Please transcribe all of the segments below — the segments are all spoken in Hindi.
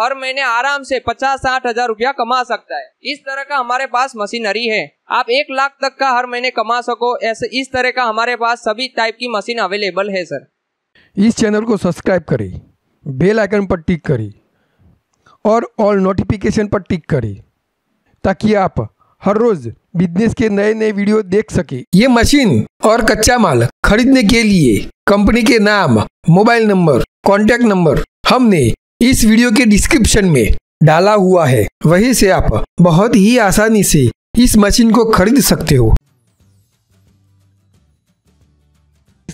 हर महीने आराम से 50-60 हजार रुपया कमा सकता है। इस तरह का हमारे पास मशीनरी है, आप 1 लाख तक का हर महीने कमा सको, ऐसे इस तरह का हमारे पास सभी टाइप की मशीन अवेलेबल है सर। इस चैनल को सब्सक्राइब करें, बेल आइकन पर टिक करें और ऑल नोटिफिकेशन पर टिक करें ताकि आप हर रोज बिजनेस के नए नए वीडियो देख सके। ये मशीन और कच्चा माल खरीदने के लिए कंपनी के नाम, मोबाइल नंबर, कॉन्टैक्ट नंबर हमने इस वीडियो के डिस्क्रिप्शन में डाला हुआ है, वहीं से आप बहुत ही आसानी से इस मशीन को खरीद सकते हो।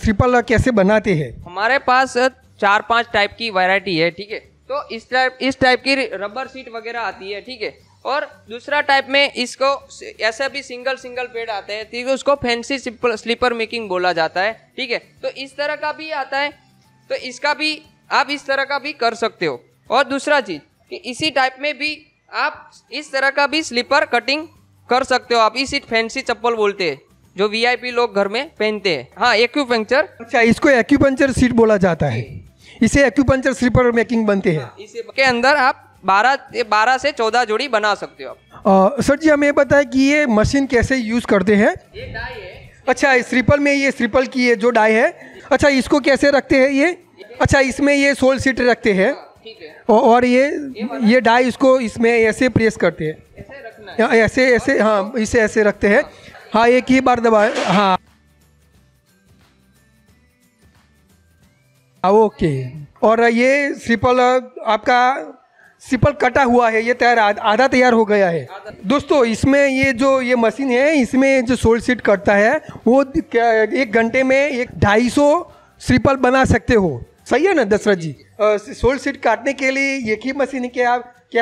ट्रिपल कैसे बनाते हैं? हमारे पास 4-5 टाइप की वैरायटी है, ठीक है। तो इस टाइप की रबर सीट वगैरह आती है, ठीक है। और दूसरा टाइप में इसको ऐसा भी सिंगल पेड़ आते हैं, ठीक है। उसको फैंसी स्लीपर मेकिंग बोला जाता है, ठीक है। तो इस तरह का भी आता है, तो इसका भी आप इस तरह का भी कर सकते हो। और दूसरा चीज़ कि इसी टाइप में भी आप इस तरह का भी स्लीपर कटिंग कर सकते हो। आप इसी फैंसी चप्पल बोलते हैं जो VIP लोग घर में पहनते हैं, हाँ, एक्यूपंक्चर। अच्छा, इसको एक्यूपंक्चर सीट बोला जाता है, इसे एक्यूपंक्चर स्लीपर मेकिंग बनते हैं। इसके अंदर आप 12 से 14 जोड़ी बना सकते हो आप। सर जी, हमें बताएं कि ये मशीन कैसे यूज करते हैं? ये डाई है। अच्छा, इस स्ट्रिपल में ये स्ट्रिपल की है जो डाई है। अच्छा, इसको कैसे रखते हैं ये? अच्छा, इसमें ये सोल सीट रखते हैं, ठीक है। और ये डाई इसको इसमें ऐसे प्रेस करते हैं, ऐसे रखना है। ऐसे हाँ, इसे ऐसे रखते हैं, हाँ, एक ही बार दबाए, हाँ, ओके। और ये स्ट्रिपल आपका सिपल कटा हुआ है, ये तैयार आधा तैयार हो गया है। दोस्तों, इसमें ये मशीन है, इसमें जो सोल सीट कटता है वो 1 घंटे में 250 सिपल बना सकते हो, सही है ना दशरथ जी? सोल सीट काटने के लिए एक ही मशीन है क्या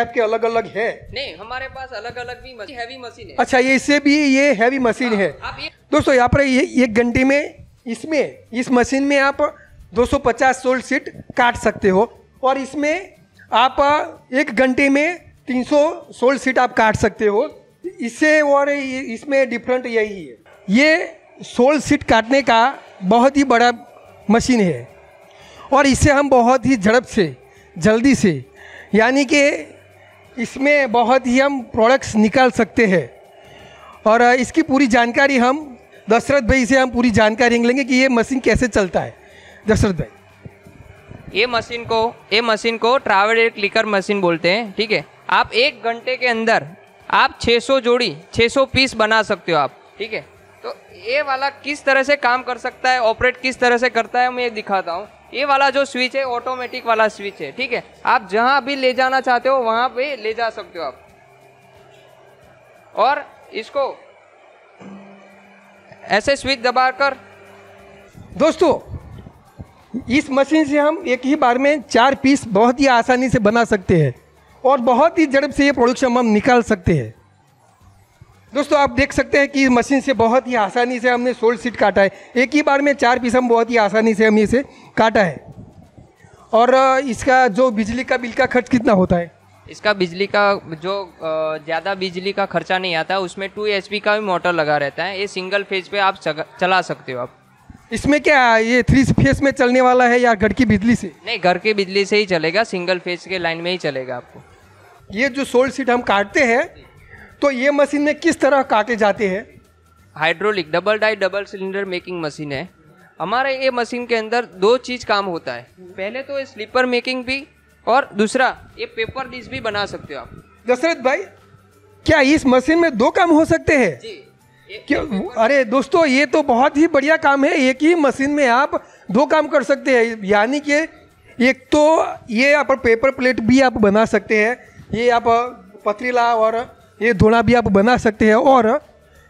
आपके अलग अलग है? नहीं, हमारे पास अलग अलग भी हैवी मशीन है। अच्छा, ये इससे भी ये हैवी मशीन है। दोस्तों, यहाँ पर 1 घंटे में इस मशीन में आप 250 सोल सीट काट सकते हो और इसमें आप 1 घंटे में 300 सोल सीट आप काट सकते हो इससे। और इसमें डिफरेंट यही है, ये सोल सीट काटने का बहुत ही बड़ा मशीन है और इससे हम बहुत ही झड़प से, जल्दी से, यानी कि इसमें बहुत ही हम प्रोडक्ट्स निकाल सकते हैं। और इसकी पूरी जानकारी हम दशरथ भाई से पूरी जानकारी लेंगे कि ये मशीन कैसे चलता है। दशरथ भाई, ये मशीन को ट्रैवल क्लिकर मशीन बोलते हैं, ठीक है। आप 1 घंटे के अंदर आप 600 जोड़ी 600 पीस बना सकते हो आप, ठीक है। तो ये वाला किस तरह से काम कर सकता है, ऑपरेट किस तरह से करता है, मैं ये दिखाता हूँ। ये वाला जो स्विच है, ऑटोमेटिक वाला स्विच है, ठीक है। आप जहाँ भी ले जाना चाहते हो वहाँ पे ले जा सकते हो आप। और इसको ऐसे स्विच दबा कर, दोस्तों, इस मशीन से हम एक ही बार में 4 पीस बहुत ही आसानी से बना सकते हैं और बहुत ही झड़प से ये प्रोडक्शन हम निकाल सकते हैं। दोस्तों, आप देख सकते हैं कि इस मशीन से बहुत ही आसानी से हमने सोल सीट काटा है। एक ही बार में 4 पीस हम बहुत ही आसानी से हम इसे काटा है। और इसका जो बिजली का बिल का खर्च कितना होता है? इसका बिजली का जो ज़्यादा बिजली का खर्चा नहीं आता, उसमें 2 HP का भी मोटर लगा रहता है। ये सिंगल फेज पे आप चला सकते हो आप। इसमें क्या ये 3 फेज में चलने वाला है या घर की बिजली से? नहीं, घर की बिजली से ही चलेगा, सिंगल फेज के लाइन में ही चलेगा आपको। ये जो सोल सीट हम काटते हैं तो ये मशीन में किस तरह काटे जाते हैं? Hydraulic double die double cylinder making machine है हमारे। ये मशीन के अंदर 2 चीज़ काम होता है, पहले तो ये स्लीपर मेकिंग भी और दूसरा ये पेपर डिश भी बना सकते हो आप। दशरथ भाई, क्या इस मशीन में 2 काम हो सकते हैं? जी, क्यों? अरे दोस्तों, ये तो बहुत ही बढ़िया काम है। एक ही मशीन में आप 2 काम कर सकते हैं, यानी कि एक तो ये आप पेपर प्लेट भी आप बना सकते हैं, ये आप पथरीला और ये धोना भी आप बना सकते हैं और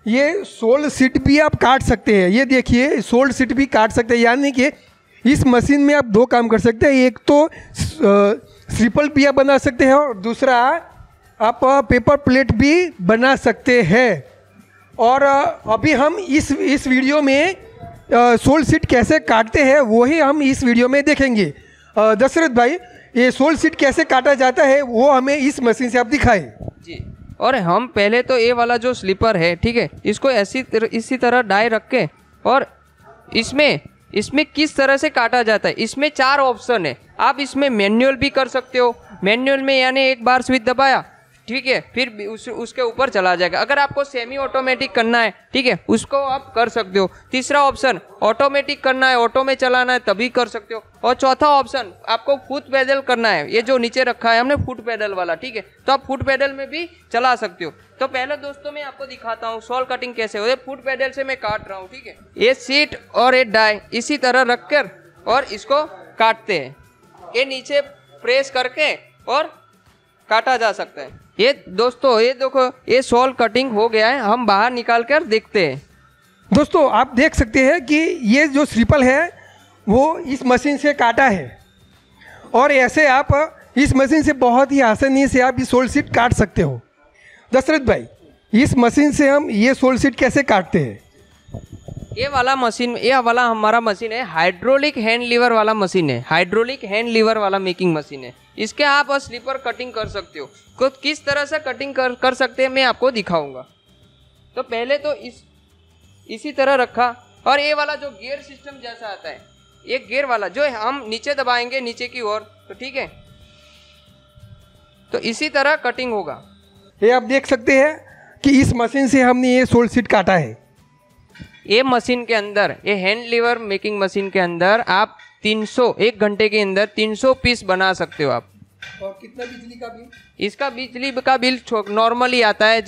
ये सोल सीट भी आप काट सकते हैं। ये देखिए, सोल सीट भी काट सकते हैं, यानी कि इस मशीन में आप 2 काम कर सकते हैं। एक तो स्ट्रिपल भी आप बना सकते हैं और दूसरा आप पेपर प्लेट भी बना सकते हैं। और अभी हम इस वीडियो में सोल सीट कैसे काटते हैं वो ही हम इस वीडियो में देखेंगे। दशरथ भाई, ये सोल सीट कैसे काटा जाता है वो हमें इस मशीन से आप दिखाएं। जी, और हम पहले तो ये वाला जो स्लीपर है, ठीक है, इसको इसी तरह डाई रख के और इसमें किस तरह से काटा जाता है, इसमें 4 ऑप्शन है। आप इसमें मैनुअल भी कर सकते हो, मैनुअल में यानी एक बार स्विच दबाया, ठीक है, फिर उसके ऊपर चला जाएगा। अगर आपको सेमी ऑटोमेटिक करना है, ठीक है, उसको आप कर सकते हो। तीसरा ऑप्शन ऑटोमेटिक करना है, ऑटो में चलाना है तभी कर सकते हो। और चौथा ऑप्शन आपको फुट पेडल करना है, ये जो नीचे रखा है हमने फुट पेडल वाला, ठीक है, तो आप फुट पेडल में भी चला सकते हो। तो पहले दोस्तों मैं आपको दिखाता हूँ सॉल कटिंग कैसे हो। फुट पेडल से मैं काट रहा हूँ, ठीक है, ये सीट और ये डाई इसी तरह रख कर और इसको काटते हैं। ये नीचे प्रेस करके और काटा जा सकता है। ये दोस्तों ये देखो, ये सॉल कटिंग हो गया है, हम बाहर निकाल कर देखते हैं। दोस्तों आप देख सकते हैं कि ये जो स्ट्रिपल है वो इस मशीन से काटा है, और ऐसे आप इस मशीन से बहुत ही आसानी से आप ये सोल सीट काट सकते हो। दशरथ भाई, इस मशीन से हम ये सोल सीट कैसे काटते हैं? ये वाला मशीन, ये वाला हमारा मशीन है, हाइड्रोलिक हैंड लीवर वाला मशीन है, हाइड्रोलिक हैंड लीवर वाला मेकिंग मशीन है। इसके आप स्लीपर कटिंग कर सकते हो। तो किस तरह से कटिंग कर सकते हैं मैं आपको दिखाऊंगा। तो पहले तो इसी तरह रखा, और ये वाला जो गियर सिस्टम जैसा आता है, ये गियर वाला जो हम नीचे दबाएंगे नीचे की ओर, तो ठीक है, तो इसी तरह कटिंग होगा। ये आप देख सकते हैं कि इस मशीन से हमने ये सोल सीट काटा है। ये मशीन के अंदर, ये हैंड लीवर मेकिंग मशीन के अंदर आप 300, एक घंटे के अंदर 300 पीस बना सकते हो आप। और कितना बिजली का बिल? इसका बिजली का बिल नॉर्मली आता है,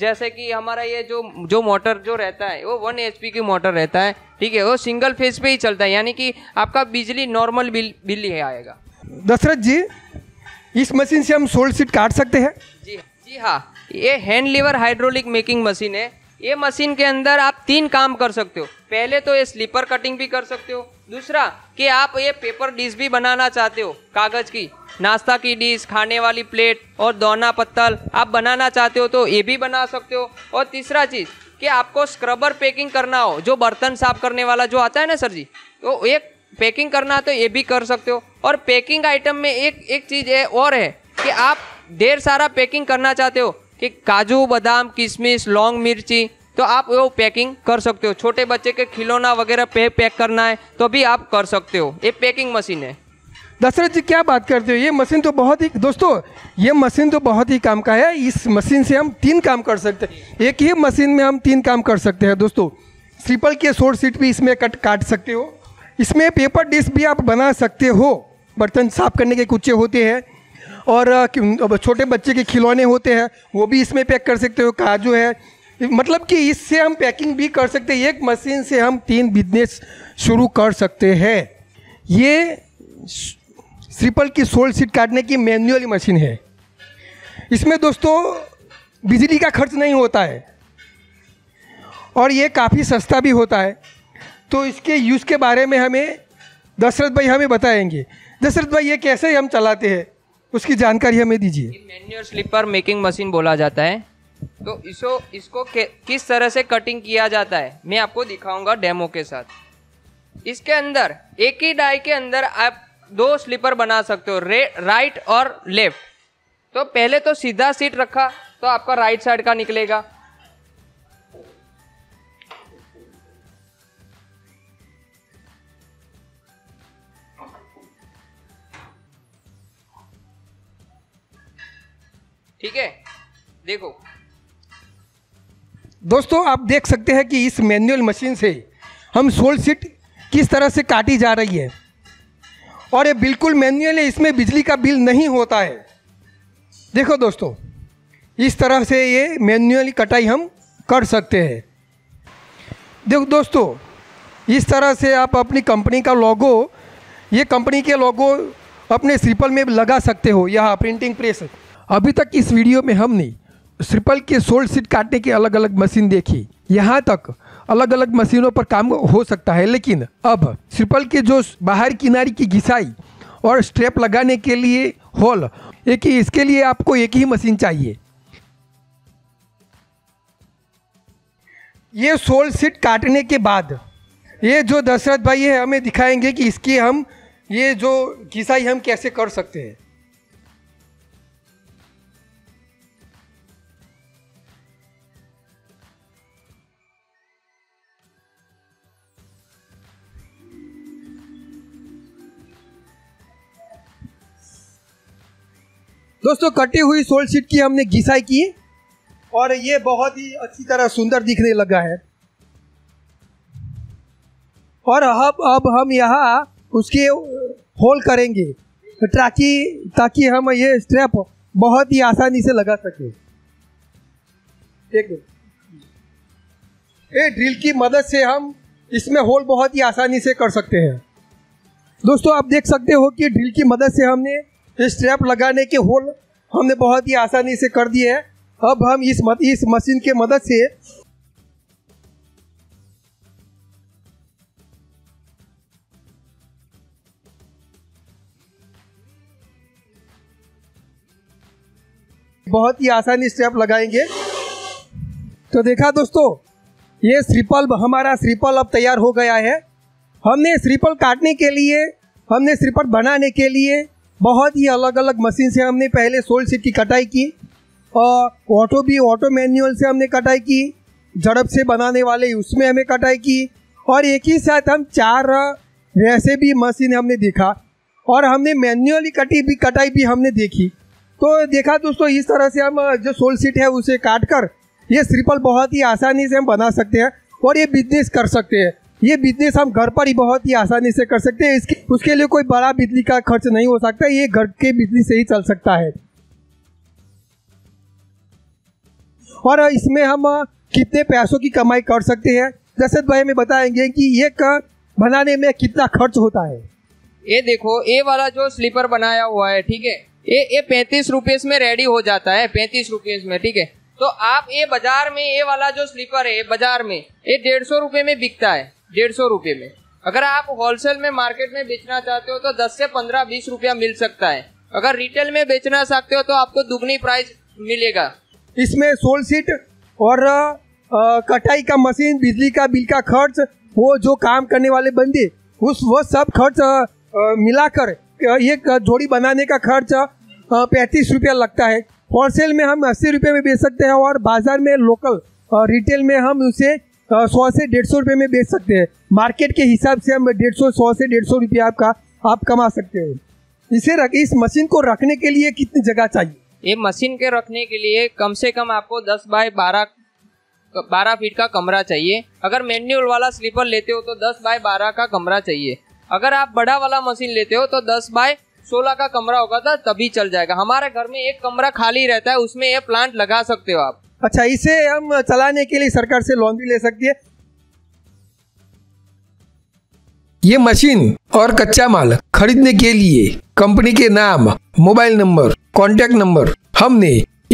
जैसे कि हमारा ये जो मोटर जो रहता है वो 1 HP की मोटर रहता है, ठीक है, वो सिंगल फेज पे ही चलता है, यानी कि आपका बिजली नॉर्मल बिल ही आएगा। दशरथ जी, इस मशीन से हम सोल सीट काट सकते हैं? जी हाँ, ये hand lever hydraulic making machine है। ये मशीन के अंदर आप 3 काम कर सकते हो। पहले तो ये स्लीपर कटिंग भी कर सकते हो, दूसरा कि आप ये पेपर डिश भी बनाना चाहते हो, कागज़ की नाश्ता की डिश, खाने वाली प्लेट और दोना पत्तल आप बनाना चाहते हो तो ये भी बना सकते हो। और तीसरा चीज़ कि आपको स्क्रबर पैकिंग करना हो, जो बर्तन साफ करने वाला जो आता है ना सर जी, तो एक पैकिंग करना तो ये भी कर सकते हो। और पैकिंग आइटम में एक चीज़ और है कि आप ढेर सारा पैकिंग करना चाहते हो कि काजू, बादाम, किशमिश, लौंग, मिर्ची, तो आप वो पैकिंग कर सकते हो। छोटे बच्चे के खिलौना वगैरह पैक करना है तो भी आप कर सकते हो, ये पैकिंग मशीन है। दशरथ जी क्या बात करते हो, ये मशीन तो बहुत ही, दोस्तों ये मशीन तो बहुत ही काम का है। इस मशीन से हम 3 काम कर सकते हैं, एक ही मशीन में हम 3 काम कर सकते हैं। दोस्तों स्लीपर के शॉर्ट सीट भी इसमें काट सकते हो, इसमें पेपर डिश भी आप बना सकते हो, बर्तन साफ करने के कुच्चे होते हैं, और छोटे बच्चे के खिलौने होते हैं वो भी इसमें पैक कर सकते हो, काजू है, मतलब कि इससे हम पैकिंग भी कर सकते हैं। एक मशीन से हम 3 बिजनेस शुरू कर सकते हैं। ये स्ट्रिपल की सोल सीट काटने की मैनुअल मशीन है, इसमें दोस्तों बिजली का खर्च नहीं होता है और ये काफ़ी सस्ता भी होता है। तो इसके यूज़ के बारे में हमें दशरथ भाई हमें बताएंगे। दशरथ भाई, ये कैसे हम चलाते हैं उसकी जानकारी हमें दीजिए। मैन्युअल स्लीपर मेकिंग मशीन बोला जाता है, तो इसको किस तरह से कटिंग किया जाता है मैं आपको दिखाऊंगा डेमो के साथ। इसके अंदर एक ही डाई के अंदर आप 2 स्लीपर बना सकते हो, राइट और लेफ्ट। तो पहले तो सीधा सीट रखा तो आपका राइट साइड का निकलेगा, ठीक है। देखो दोस्तों, आप देख सकते हैं कि इस मैनुअल मशीन से हम सोल सीट किस तरह से काटी जा रही है, और ये बिल्कुल मैनुअल है, इसमें बिजली का बिल नहीं होता है। देखो दोस्तों, इस तरह से ये मैनुअली कटाई हम कर सकते हैं। देखो दोस्तों, इस तरह से आप अपनी कंपनी का लोगो, ये कंपनी के लोगो अपने स्ट्रिपल में लगा सकते हो। यहाँ प्रिंटिंग प्रेस। अभी तक इस वीडियो में हमने स्ट्रिपल के सोल सीट काटने की अलग अलग मशीन देखी। यहाँ तक अलग अलग मशीनों पर काम हो सकता है, लेकिन अब स्ट्रिपल के जो बाहर किनारे की घिसाई और स्ट्रैप लगाने के लिए होल, एक ही, इसके लिए आपको एक ही मशीन चाहिए। ये सोल सीट काटने के बाद ये जो दशरथ भाई है हमें दिखाएंगे कि इसकी हम ये जो घिसाई हम कैसे कर सकते हैं। दोस्तों कटी हुई सोल शीट की हमने घिसाई की और ये बहुत ही अच्छी तरह सुंदर दिखने लगा है। और अब हम यहाँ उसके होल करेंगे ताकि हम ये स्ट्रैप बहुत ही आसानी से लगा सके। देखो ये ड्रिल की मदद से हम इसमें होल बहुत ही आसानी से कर सकते हैं। दोस्तों आप देख सकते हो कि ड्रिल की मदद से हमने स्ट्रैप लगाने के होल हमने बहुत ही आसानी से कर दिए हैं। अब हम इस मशीन के मदद से बहुत ही आसानी स्ट्रैप लगाएंगे। तो देखा दोस्तों ये श्रीपल, हमारा श्रीपल अब तैयार हो गया है। हमने श्रीपल काटने के लिए, हमने श्रीपल बनाने के लिए बहुत ही अलग अलग मशीन से हमने पहले सोल शीट की कटाई की और ऑटो मैनुअल से हमने कटाई की, झड़प से बनाने वाले उसमें हमें कटाई की और एक ही साथ हम चार वैसे भी मशीन हमने देखा और हमने मैन्युअली कटाई भी हमने देखी। तो देखा दोस्तों इस तरह से हम जो सोल शीट है उसे काट कर ये श्रीपल बहुत ही आसानी से हम बना सकते हैं और ये बिजनेस कर सकते हैं। ये बिजनेस हम घर पर ही बहुत ही आसानी से कर सकते हैं। उसके लिए कोई बड़ा बिजली का खर्च नहीं हो सकता, ये घर के बिजली से ही चल सकता है। और इसमें हम कितने पैसों की कमाई कर सकते हैं, दशरथ भाई हमें बताएंगे कि ये बनाने में कितना खर्च होता है। ये देखो ये वाला जो स्लीपर बनाया हुआ है, ठीक है, ये 35 रुपये में रेडी हो जाता है, 35 रुपये में, ठीक है। तो आप ये बाजार में ये वाला जो स्लीपर है बाजार में ये 150 रुपये में बिकता है, 150 रुपये में। अगर आप होलसेल में मार्केट में बेचना चाहते हो तो 10 से 15-20 रुपया मिल सकता है। अगर रिटेल में बेचना चाहते हो तो आपको दुगनी प्राइस मिलेगा। इसमें सोल शीट और कटाई का मशीन, बिजली का बिल का खर्च, वो जो काम करने वाले बंदे वो सब खर्च मिलाकर एक जोड़ी बनाने का खर्च 35 रुपया लगता है। होलसेल में हम 80 रुपये में बेच सकते हैं और बाजार में लोकल रिटेल में हम उसे 100 से 150 रुपये में बेच सकते हैं। मार्केट के हिसाब से हम 100 से 150 रुपया आपका आप कमा सकते हो। इस मशीन को रखने के लिए कितनी जगह चाहिए? ये मशीन के रखने के लिए कम से कम आपको 10 बाय 12 फीट का कमरा चाहिए। अगर मैन्युअल वाला स्लीपर लेते हो तो 10 बाय 12 का कमरा चाहिए। अगर आप बड़ा वाला मशीन लेते हो तो 10 बाय 16 का कमरा होगा था तभी चल जाएगा। हमारे घर में एक कमरा खाली रहता है, उसमें ये प्लांट लगा सकते हो आप। अच्छा, इसे हम चलाने के लिए सरकार से लोन भी ले सकती है। ये मशीन और कच्चा माल खरीदने के लिए कंपनी के नाम, मोबाइल नंबर, कॉन्टेक्ट नंबर हमने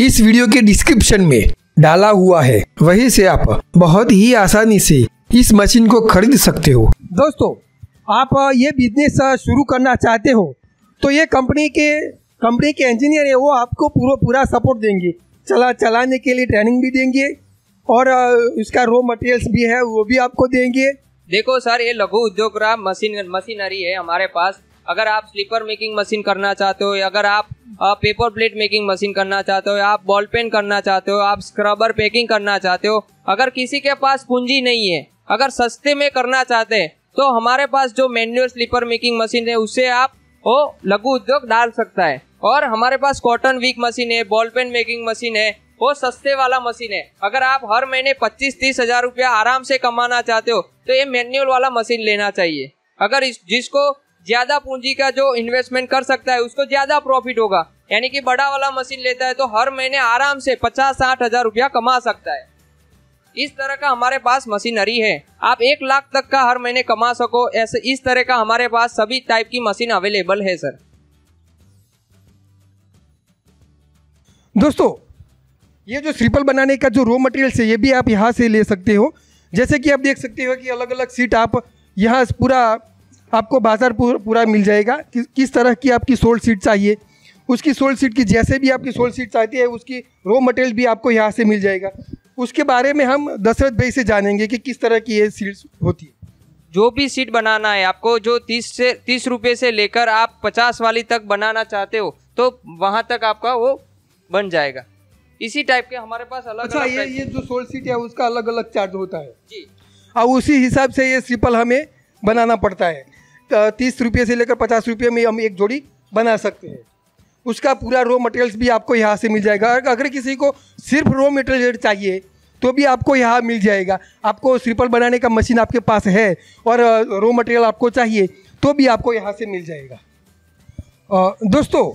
इस वीडियो के डिस्क्रिप्शन में डाला हुआ है, वहीं से आप बहुत ही आसानी से इस मशीन को खरीद सकते हो। दोस्तों आप ये बिजनेस शुरू करना चाहते हो तो ये कंपनी के इंजीनियर है, वो आपको पूरा सपोर्ट देंगे, चलाने के लिए ट्रेनिंग भी देंगे और इसका रॉ मटेरियल्स भी है वो भी आपको देंगे। देखो सर, ये लघु उद्योग मशीनरी है हमारे पास। अगर आप स्लीपर मेकिंग मशीन करना चाहते हो, अगर आप पेपर प्लेट मेकिंग मशीन करना चाहते हो, आप बॉल पेन करना चाहते हो, आप स्क्रबर पैकिंग करना चाहते हो, अगर किसी के पास पूंजी नहीं है, अगर सस्ते में करना चाहते हैं तो हमारे पास जो मैन्युअल स्लीपर मेकिंग मशीन है उसे आप वो लघु उद्योग डाल सकता है। और हमारे पास कॉटन वीक मशीन है, बॉल पेन मेकिंग मशीन है, वो सस्ते वाला मशीन है। अगर आप हर महीने 25-30 हजार रुपया आराम से कमाना चाहते हो तो ये मैन्युअल वाला मशीन लेना चाहिए। अगर जिसको ज्यादा पूंजी का जो इन्वेस्टमेंट कर सकता है उसको ज्यादा प्रॉफिट होगा, यानी कि बड़ा वाला मशीन लेता है तो हर महीने आराम से 50-60 हजार रुपया कमा सकता है। इस तरह का हमारे पास मशीनरी है, आप 1 लाख तक का हर महीने कमा सको, ऐसे इस तरह का हमारे पास सभी टाइप की मशीन अवेलेबल है सर। दोस्तों ये जो श्रीपल बनाने का जो रॉ मटेरियल है ये भी आप यहाँ से ले सकते हो। जैसे कि आप देख सकते हो कि अलग अलग सीट आप यहाँ पूरा आपको बाजार पूरा मिल जाएगा किस तरह की आपकी सोल सीट चाहिए, उसकी सोल सीट की जैसे भी आपकी सोल सीट चाहती है उसकी रॉ मटेरियल भी आपको यहाँ से मिल जाएगा। उसके बारे में हम दशरथ भाई से जानेंगे कि किस तरह की ये सीट होती है। जो भी सीट बनाना है आपको, जो 30 रुपये से लेकर आप 50 वाली तक बनाना चाहते हो तो वहाँ तक आपका वो बन जाएगा। इसी टाइप के हमारे पास अलग अच्छा अलग ये जो सोल सीट है उसका अलग अलग चार्ज होता है जी, और उसी हिसाब से ये श्रीपल हमें बनाना पड़ता है। 30 रुपये से लेकर 50 रुपये में हम एक जोड़ी बना सकते हैं। उसका पूरा रॉ मटेरियल्स भी आपको यहाँ से मिल जाएगा। अगर किसी को सिर्फ रॉ मटेरियल चाहिए तो भी आपको यहाँ मिल जाएगा। आपको स्रिपल बनाने का मशीन आपके पास है और रॉ मटेरियल आपको चाहिए तो भी आपको यहाँ से मिल जाएगा। दोस्तों,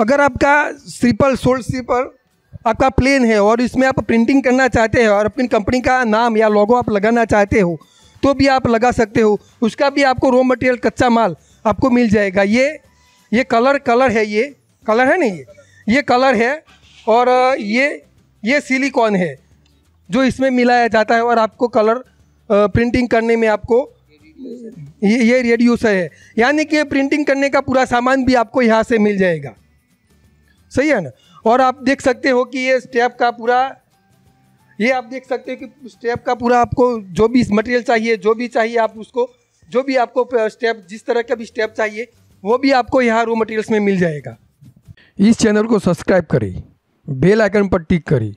अगर आपका स्रिपल सोल्ड स्रिपल आपका प्लेन है और इसमें आप प्रिंटिंग करना चाहते हैं और अपनी कंपनी का नाम या लोगो आप लगाना चाहते हो तो भी आप लगा सकते हो। उसका भी आपको रॉ मटेरियल कच्चा माल आपको मिल जाएगा। ये कलर है, ये कलर है नहीं, ये कलर है और ये सिलिकॉन है जो इसमें मिलाया जाता है और आपको कलर प्रिंटिंग करने में आपको ये रेडियूसर है, यानी कि प्रिंटिंग करने का पूरा सामान भी आपको यहाँ से मिल जाएगा। सही है ना। और आप देख सकते हो कि ये स्टेप का पूरा, ये आप देख सकते हो कि स्टेप का पूरा आपको जो भी मटेरियल चाहिए, जो भी चाहिए आप उसको, जो भी आपको स्टेप, जिस तरह का भी स्टेप चाहिए वो भी आपको यहाँ रॉ मटेरियल्स में मिल जाएगा। इस चैनल को सब्सक्राइब करें, बेल आइकन पर टिक करें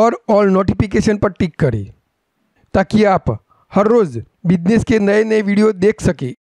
और ऑल नोटिफिकेशन पर टिक करें ताकि आप हर रोज़ बिजनेस के नए नए वीडियो देख सकें।